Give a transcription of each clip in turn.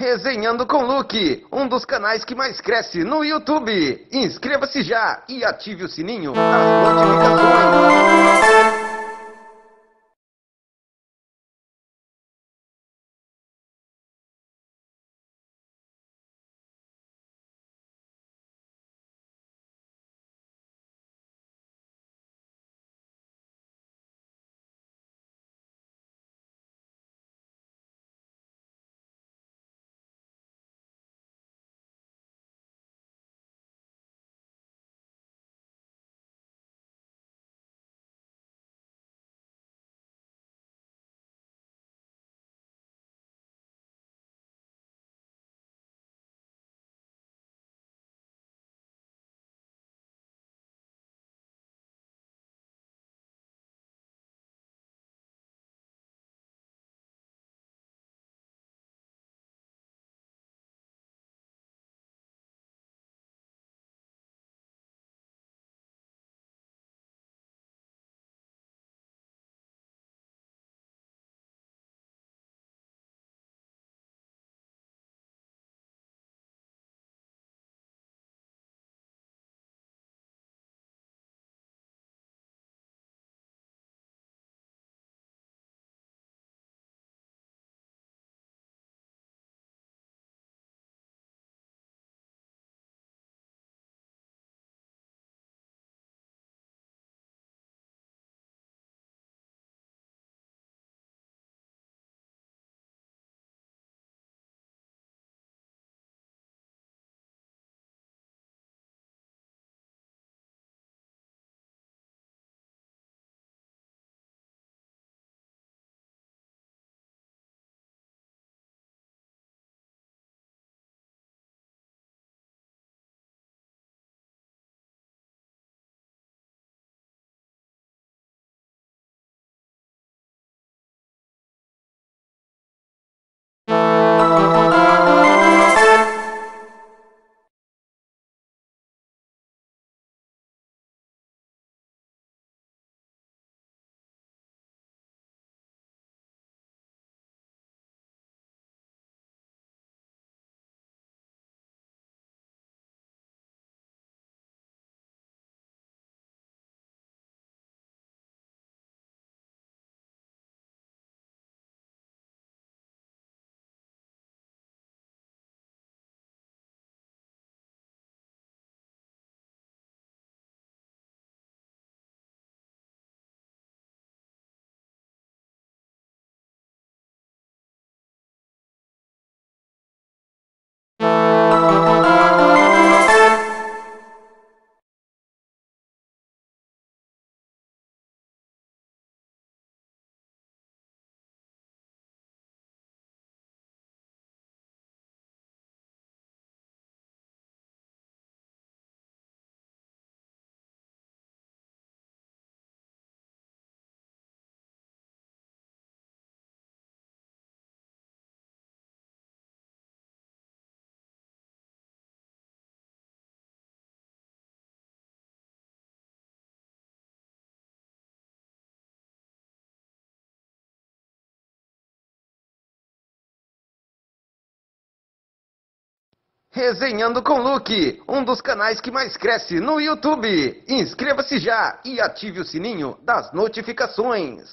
Resenhando com Luke, um dos canais que mais cresce no YouTube. Inscreva-se já e ative o sininho das notificações. Resenhando com Luke, um dos canais que mais cresce no YouTube. Inscreva-se já e ative o sininho das notificações.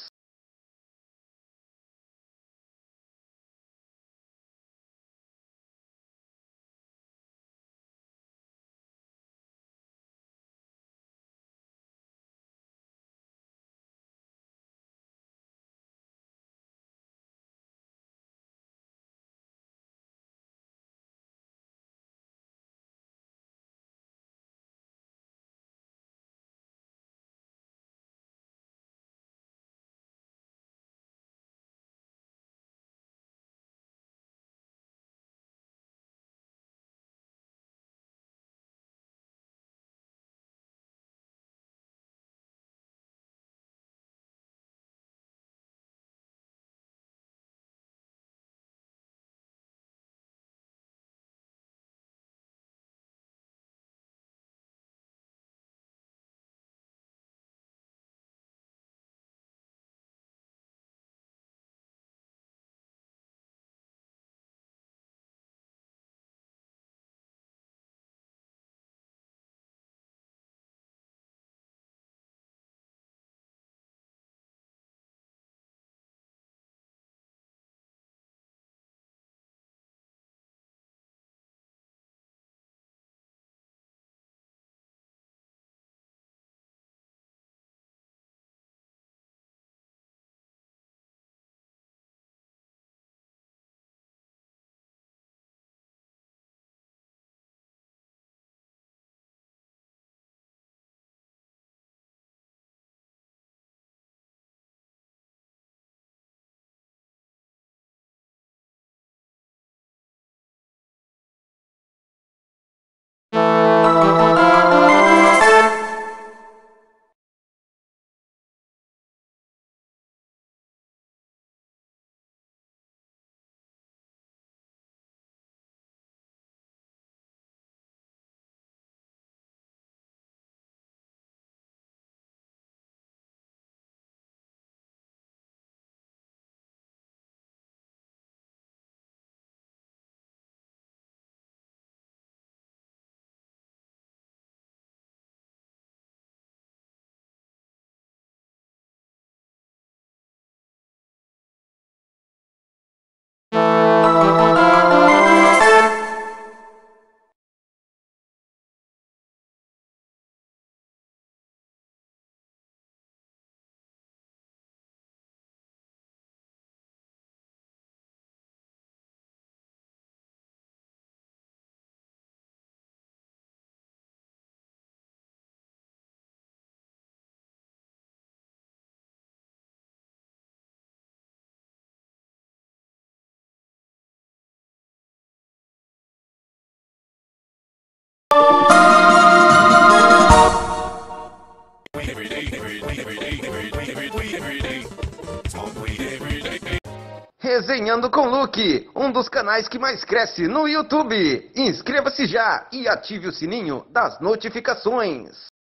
Resenhando com Luke, um dos canais que mais cresce no YouTube. Inscreva-se já e ative o sininho das notificações.